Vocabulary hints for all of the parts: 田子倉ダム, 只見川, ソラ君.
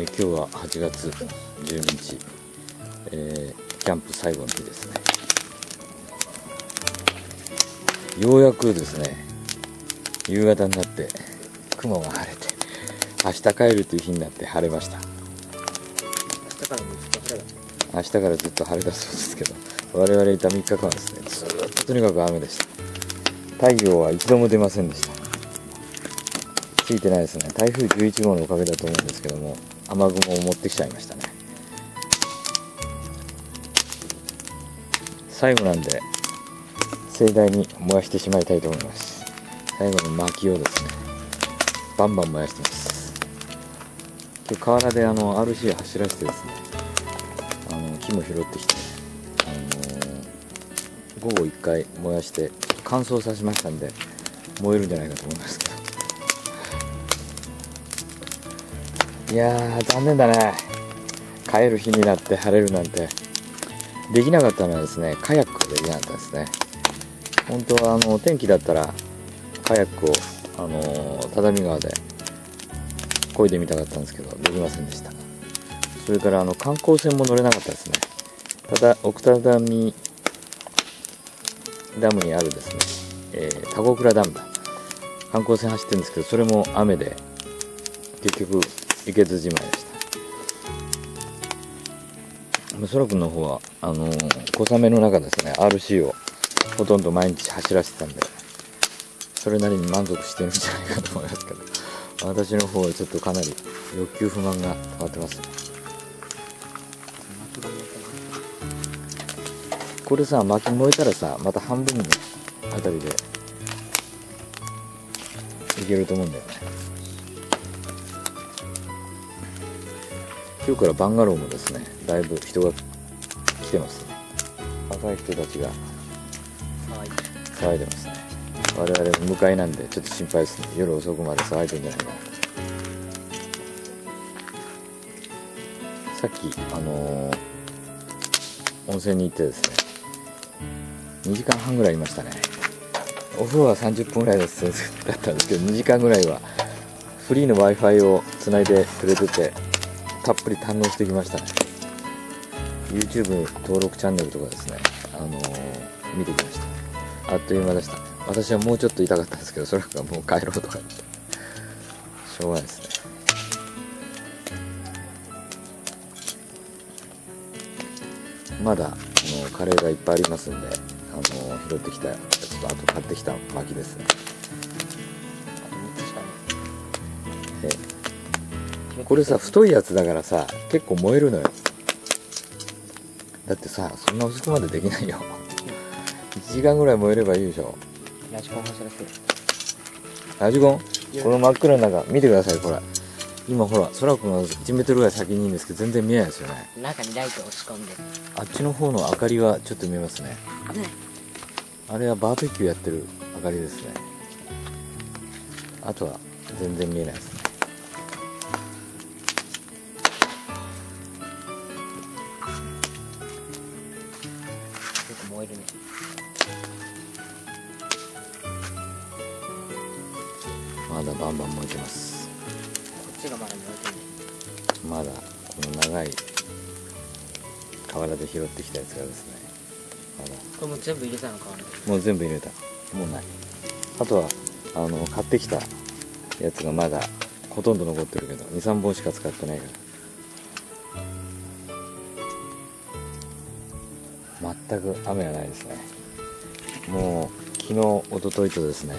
今日は8月12日、キャンプ最後の日ですね。ようやくですね、夕方になって雲が晴れて、明日帰るという日になって晴れました。明日からずっと晴れだそうですけど、我々いた3日間ですね、ずっととにかく雨でした。太陽は一度も出ませんでした。ついてないですね。台風11号のおかげだと思うんですけども、雨雲を持ってきちゃいましたね。最後なんで盛大に燃やしてしまいたいと思います。最後に薪をですね、バンバン燃やしてます。今日河原でRC 走らせてですね、木も拾ってきて、午後1回燃やして乾燥させましたんで、燃えるんじゃないかと思いますけど、いやー残念だね。帰る日になって晴れるなんてできなかったのはですね、カヤックができなかったですね。本当はお天気だったらカヤックを只見川で漕いでみたかったんですけど、できませんでした。それから観光船も乗れなかったですね。ただ奥只見ダムにあるですね、田子倉ダムだ、観光船走ってるんですけど、それも雨で結局行けずじまいでした。そらくんの方は小雨の中ですね、 RC をほとんど毎日走らせてたんで、それなりに満足してるんじゃないかと思いますけど、私の方はちょっとかなり欲求不満が溜まってますね。これさ、薪燃えたらさ、また半分のあたりでいけると思うんだよね。今日からバンガローもですね、だいぶ人が来てますね。若い人たちが騒いでますね。我々向かいなんでちょっと心配ですね。夜遅くまで騒いでるんじゃないかな。さっき温泉に行ってですね、2時間半ぐらいいましたね。お風呂は30分ぐらいだったんですけど、2時間ぐらいはフリーの Wi-Fi をつないでくれてて、たっぷり堪能してきましたね。YouTube 登録チャンネルとかですね、見てきました。あっという間でした。私はもうちょっと痛かったんですけど、そらくがもう帰ろうとか言って、しょうがないですね。まだカレーがいっぱいありますんで、拾ってきた、ちょっとあと買ってきた薪ですね。これさ、太いやつだからさ、結構燃えるのよ。だってさ、そんな遅くまでできないよ。1時間ぐらい燃えればいいでしょ。ラジコン走らせる。ラジコン？この真っ暗の中、見てください、これ。今ほら、空くんが1メートルぐらい先にいるんですけど、全然見えないですよね。中にライトを仕込んで。あっちの方の明かりはちょっと見えますね。あれはバーベキューやってる明かりですね。あとは全然見えないですね。燃えるね。まだバンバン燃えてます。こっちがまだ燃えてるね。まだこの長い河原で拾ってきたやつがですね、まだこれもう全部入れたのか。もう全部入れた、もうない。あとは買ってきたやつがまだほとんど残ってるけど、 2,3 本しか使ってないから、全く雨はないですね。もう昨日一昨日とですね、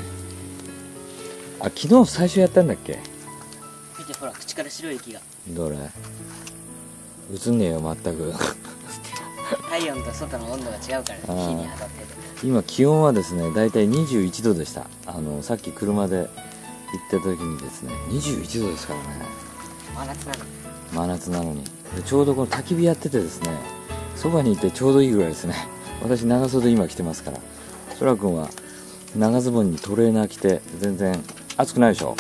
あ、昨日最初やったんだっけ。見てほら、口から白い液が。どれ映んねえよ全く。体温と外の温度が違うからね、火に当たってて。今気温はですね、だいたい21度でした。さっき車で行った時にですね、21度ですからね。真夏なのに。真夏なのに。ちょうどこの焚き火やっててですね、そばにいてちょうどいいぐらいですね。私長袖今着てますから、そらくんは長ズボンにトレーナー着て全然暑くないでしょ、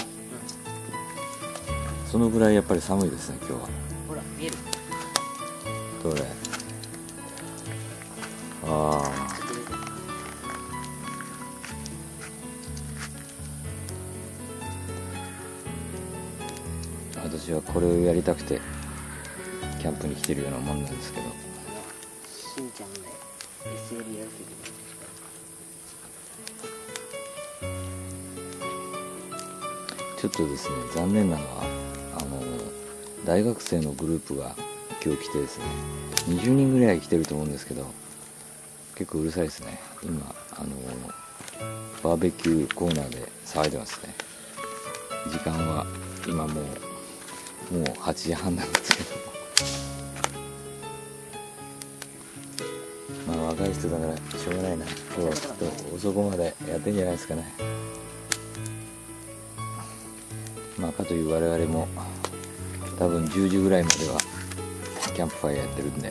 うん、そのぐらいやっぱり寒いですね今日は。ほら見える、どれ。ああ、私私はこれをやりたくてキャンプに来てるようなもんなんですけど。しんちゃんね、SL やるときに。ちょっとですね、残念なのは大学生のグループが今日来てですね、20人ぐらい来てると思うんですけど、結構うるさいですね。今バーベキューコーナーで騒いでますね。時間は今もう8時半なんですけどまあ若い人だからしょうがないな。今日はきっと遅くまでやってんじゃないですかね。まあ、かという我々も多分10時ぐらいまではキャンプファイヤーやってるんで、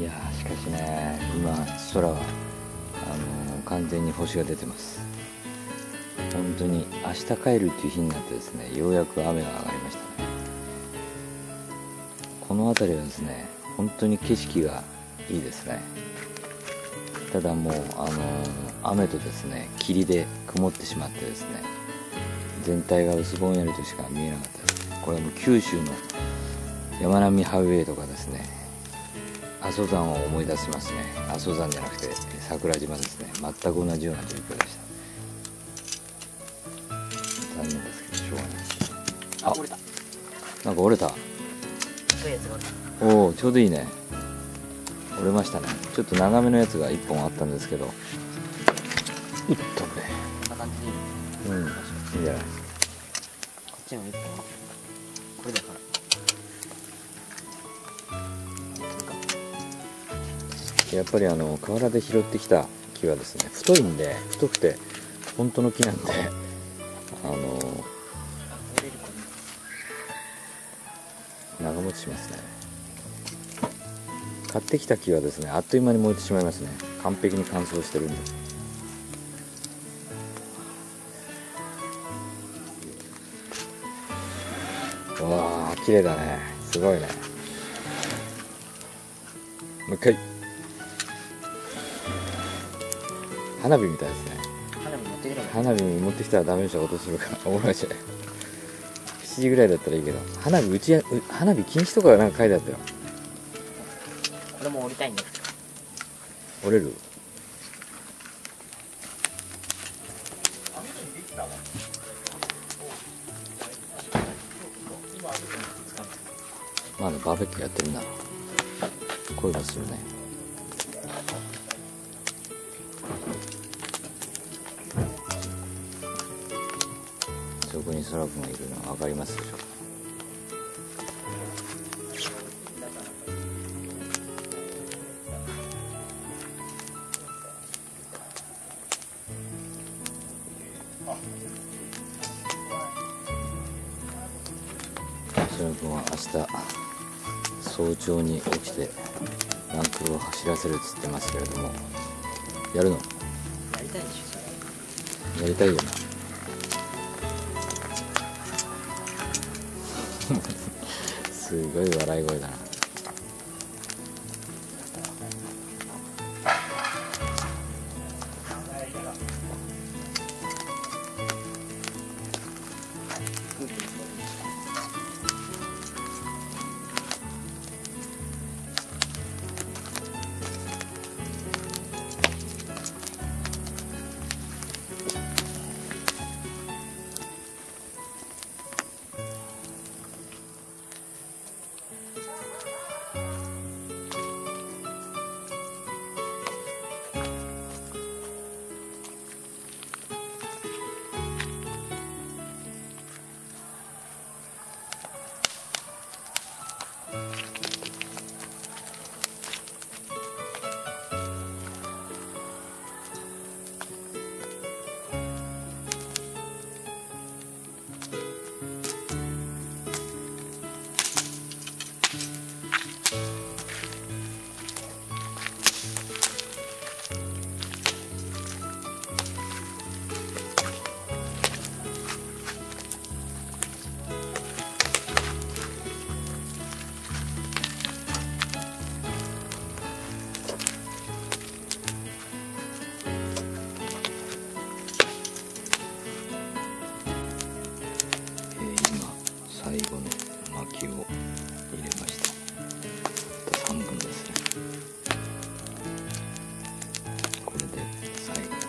いやーしかしね、今空は完全に星が出てます。本当に明日帰るっていう日になってですね、ようやく雨が上がりましたね。この辺りはですね、本当に景色がいいですね。ただもう雨とですね、霧で曇ってしまってですね、全体が薄ぼんやりとしか見えなかったです。これはもう九州の山並みハイウェイとかですね、阿蘇山を思い出しますね。阿蘇山じゃなくて桜島ですね。全く同じような状況でした。残念ですけどしょうがないですね。あ、折れた。なんか折れた。おお、ちょうどいいね。折れましたね。ちょっと長めのやつが1本あったんですけど、1本ね。こんな感じでいい。うん、いいんじゃないですか。こっちも1本。これだから。やっぱり河原で拾ってきた木はですね、太いんで、太くて本当の木なんで、長持ちしますね。買ってきた木はですね、あっという間に燃えてしまいますね。完璧に乾燥してるんで。わあ、綺麗だね。すごいね。もう一回。花火みたいですね。花火持ってきたらダメでしょ、落とするから。おもろいし。7時ぐらいだったらいいけど、花火禁止とかなんか書いてあったよ。これも折りたいんですか。折れる。まだバーベキューやってるな。声がするね。そこに空くんがいるのわかりますでしょうか。君は明日早朝に起きてランクを走らせるっつってますけれども、やるの？やりたいよなすごい笑い声だな。最後の薪を入れました。あと3分ですね。これで最後です。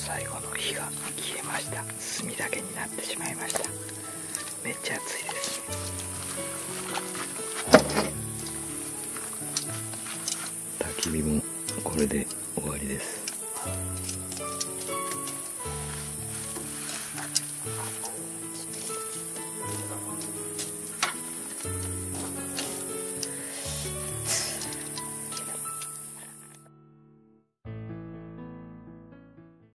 最後の火が消えました。炭だけになってしまいました。めっちゃ暑いですね。焚き火もこれで終わりです。